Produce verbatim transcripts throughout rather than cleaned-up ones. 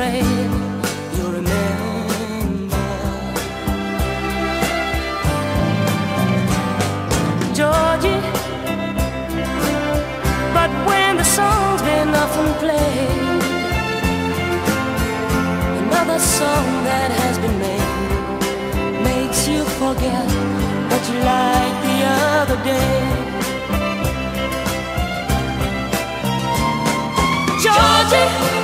afraid you'll remember. Georgie, but when the song's been often played, another song that has been made makes you forget what you liked the other day. Georgie,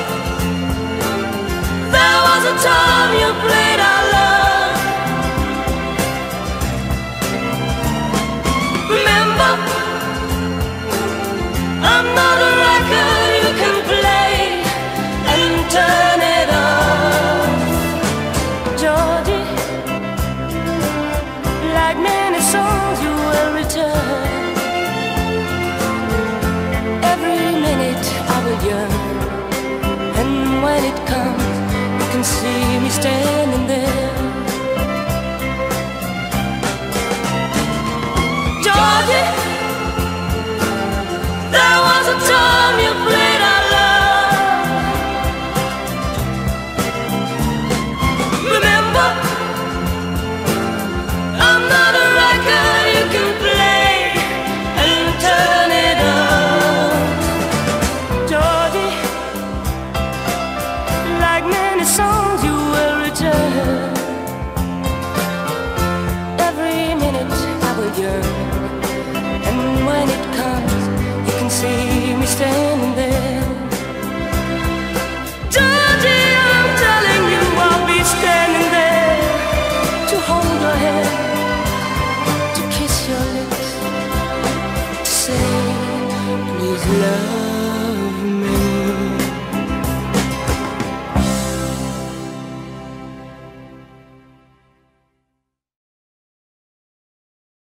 the time you played our love. Remember, I'm not a record you can play and turn it off. Georgie, like many songs you will return. Every minute I will yearn, and when it comes, see me standing there.